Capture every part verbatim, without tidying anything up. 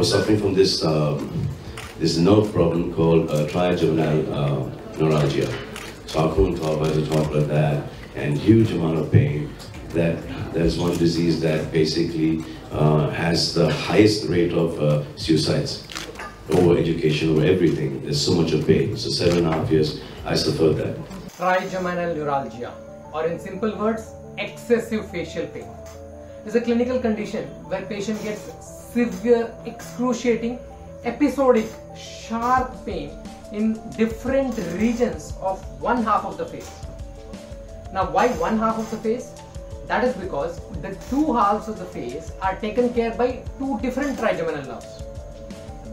was suffering from this um, this nerve problem called uh, trigeminal uh, neuralgia. So I couldn't talk about it, talk about that, and huge amount of pain. That there's one disease that basically uh, has the highest rate of uh, suicides over education, over everything. There's so much of pain. So seven and a half years, I suffered that. Trigeminal neuralgia, or in simple words, excessive facial pain, is a clinical condition where patient gets severe, excruciating, episodic, sharp pain in different regions of one half of the face. Now, why one half of the face? That is because the two halves of the face are taken care by two different trigeminal nerves.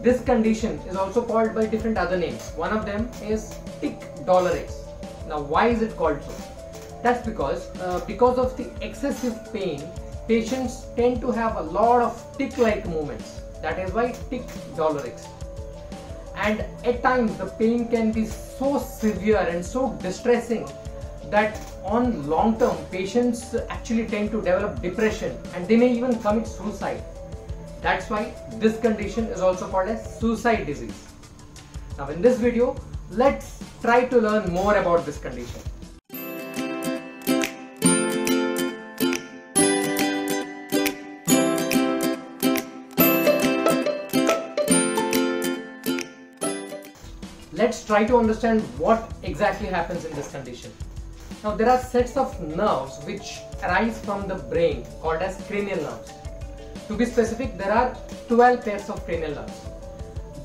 This condition is also called by different other names. One of them is tic douloureux. Now, why is it called so? That's because uh, because of the excessive pain, patients tend to have a lot of tic-like movements. That is why tic douloureux. And at times the pain can be so severe and so distressing that on long term patients actually tend to develop depression and they may even commit suicide. That's why this condition is also called as suicide disease. Now in this video, let's try to learn more about this condition. Let's try to understand what exactly happens in this condition. Now there are sets of nerves which arise from the brain called as cranial nerves. To be specific, there are twelve pairs of cranial nerves.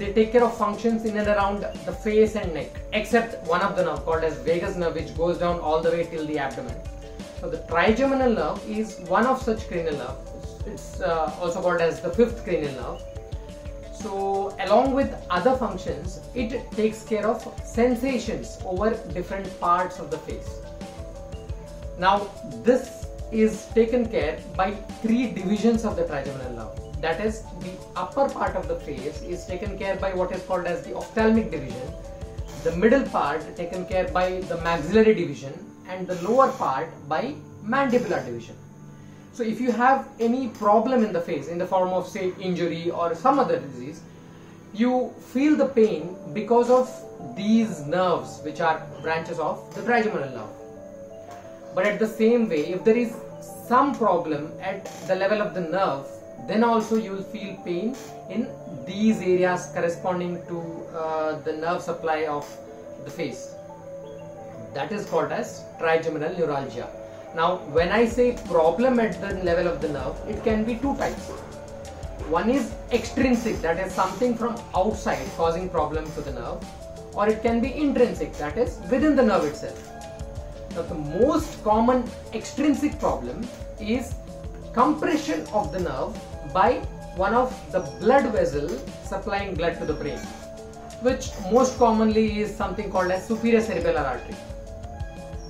They take care of functions in and around the face and neck, except one of the nerve called as vagus nerve, which goes down all the way till the abdomen. So the trigeminal nerve is one of such cranial nerves. It's uh, also called as the fifth cranial nerve. So along with other functions, it takes care of sensations over different parts of the face. Now this is taken care by three divisions of the trigeminal nerve. That is, the upper part of the face is taken care by what is called as the ophthalmic division, the middle part taken care by the maxillary division, and the lower part by mandibular division. So if you have any problem in the face in the form of, say, injury or some other disease, you feel the pain because of these nerves which are branches of the trigeminal nerve. But at the same way, if there is some problem at the level of the nerve, then also you will feel pain in these areas corresponding to uh, the nerve supply of the face. That is called as trigeminal neuralgia. Now, when I say problem at the level of the nerve, it can be two types. One is extrinsic, that is something from outside causing problem to the nerve, or it can be intrinsic, that is within the nerve itself. Now, the most common extrinsic problem is compression of the nerve by one of the blood vessels supplying blood to the brain, which most commonly is something called as superior cerebellar artery.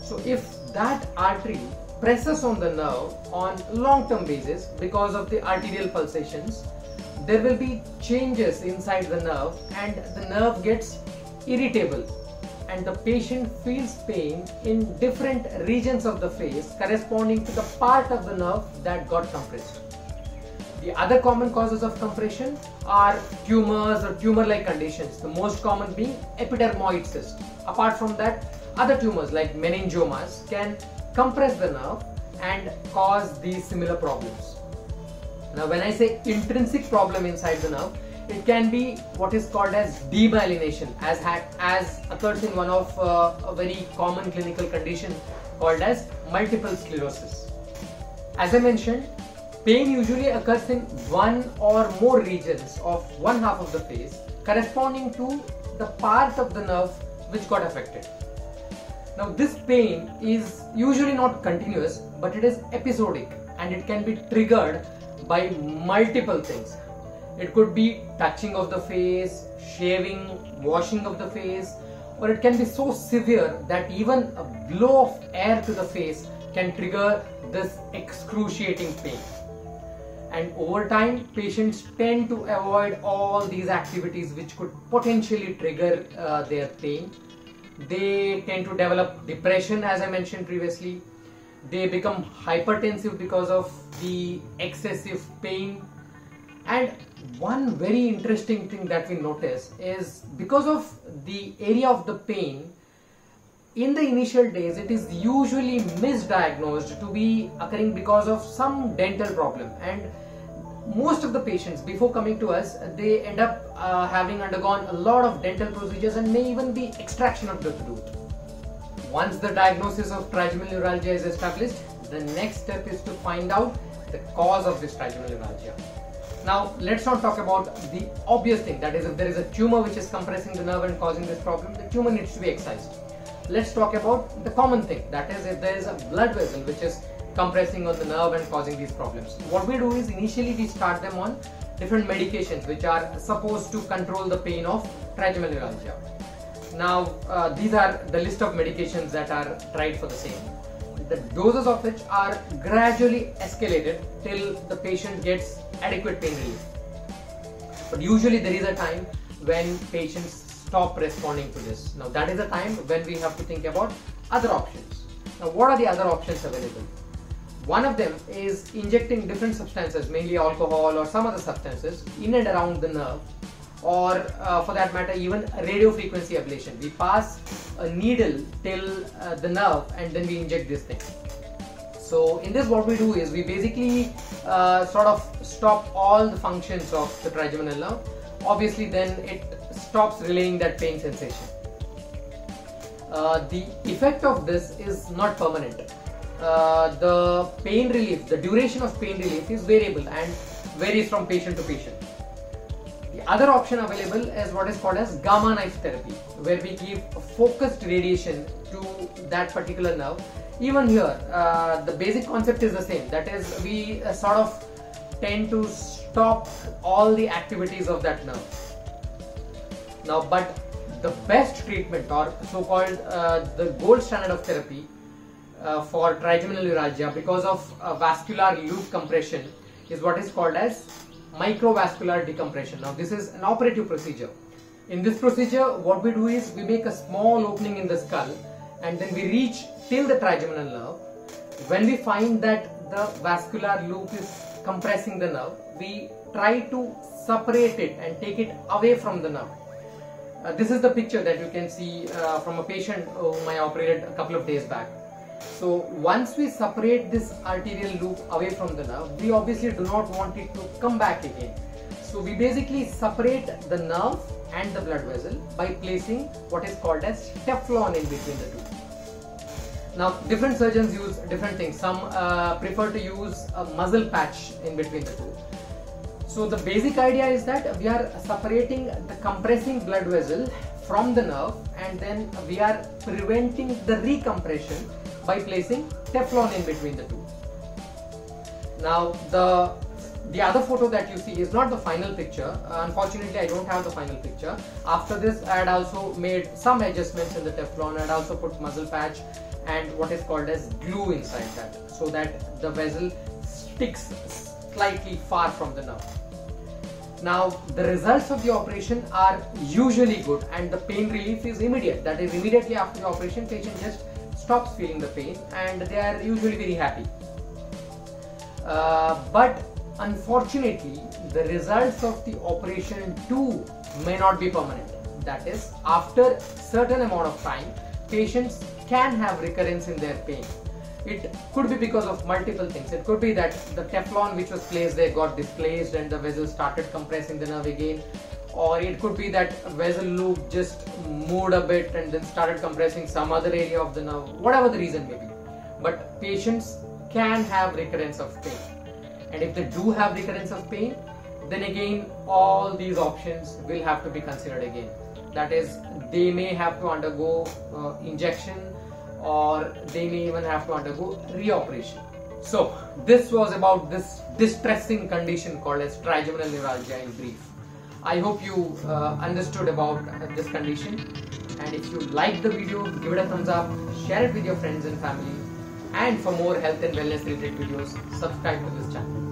So if that artery presses on the nerve on long-term basis because of the arterial pulsations, there will be changes inside the nerve and the nerve gets irritable and the patient feels pain in different regions of the face corresponding to the part of the nerve that got compressed. The other common causes of compression are tumors or tumor-like conditions, the most common being epidermoid cyst. Apart from that, other tumors like meningiomas can compress the nerve and cause these similar problems. Now, when I say intrinsic problem inside the nerve, it can be what is called as demyelination, as, as occurs in one of uh, a very common clinical condition called as multiple sclerosis. As I mentioned, pain usually occurs in one or more regions of one half of the face corresponding to the part of the nerve which got affected. Now this pain is usually not continuous, but it is episodic and it can be triggered by multiple things. It could be touching of the face, shaving, washing of the face, or it can be so severe that even a blow of air to the face can trigger this excruciating pain. And over time, patients tend to avoid all these activities which could potentially trigger uh, their pain. They tend to develop depression, as I mentioned previously. They become hypertensive because of the excessive pain, and one very interesting thing that we notice is, because of the area of the pain, in the initial days it is usually misdiagnosed to be occurring because of some dental problem, and most of the patients before coming to us, they end up uh, having undergone a lot of dental procedures and may even be extraction of the tooth. Once the diagnosis of trigeminal neuralgia is established, the next step is to find out the cause of this trigeminal neuralgia. Now let's not talk about the obvious thing, that is, if there is a tumor which is compressing the nerve and causing this problem, the tumor needs to be excised. Let's talk about the common thing, that is, if there is a blood vessel which is compressing on the nerve and causing these problems. What we do is, initially we start them on different medications which are supposed to control the pain of trigeminal neuralgia. Now uh, these are the list of medications that are tried for the same. The doses of which are gradually escalated till the patient gets adequate pain relief. But usually there is a time when patients stop responding to this. Now that is the time when we have to think about other options. Now what are the other options available? One of them is injecting different substances, mainly alcohol or some other substances, in and around the nerve, or uh, for that matter even radio frequency ablation. We pass a needle till uh, the nerve and then we inject this thing. So in this, what we do is we basically uh, sort of stop all the functions of the trigeminal nerve. Obviously then it stops relaying that pain sensation. Uh, the effect of this is not permanent. Uh, the pain relief, the duration of pain relief is variable and varies from patient to patient. The other option available is what is called as Gamma Knife Therapy, where we give a focused radiation to that particular nerve. Even here, uh, the basic concept is the same, that is, we uh, sort of tend to stop all the activities of that nerve. Now, but the best treatment, or so-called uh, the gold standard of therapy uh, for trigeminal neuralgia because of uh, vascular loop compression, is what is called as microvascular decompression. Now, this is an operative procedure. In this procedure, what we do is we make a small opening in the skull and then we reach till the trigeminal nerve. When we find that the vascular loop is compressing the nerve, we try to separate it and take it away from the nerve. Uh, this is the picture that you can see uh, from a patient whom I operated a couple of days back. So once we separate this arterial loop away from the nerve, we obviously do not want it to come back again. So we basically separate the nerve and the blood vessel by placing what is called as teflon in between the two. Now different surgeons use different things. Some uh, prefer to use a muzzle patch in between the two. So the basic idea is that we are separating the compressing blood vessel from the nerve, and then we are preventing the recompression by placing Teflon in between the two. Now the, the other photo that you see is not the final picture. Uh, unfortunately, I don't have the final picture. After this, I had also made some adjustments in the Teflon. I had also put muzzle patch and what is called as glue inside that, so that the vessel sticks slightly far from the nerve. Now the results of the operation are usually good and the pain relief is immediate. That is, immediately after the operation, patient just stops feeling the pain and they are usually very happy. Uh, but unfortunately, the results of the operation too may not be permanent. That is, after a certain amount of time, patients can have recurrence in their pain. It could be because of multiple things. It could be that the Teflon which was placed there got displaced and the vessel started compressing the nerve again, or it could be that vessel loop just moved a bit and then started compressing some other area of the nerve, whatever the reason may be. But patients can have recurrence of pain, and if they do have recurrence of pain, then again all these options will have to be considered again. That is, they may have to undergo uh, injection, or they may even have to undergo reoperation. So this was about this distressing condition called as trigeminal neuralgia in brief. I hope you uh, understood about uh, this condition, and if you like the video, give it a thumbs up, share it with your friends and family, and for more health and wellness related videos, subscribe to this channel.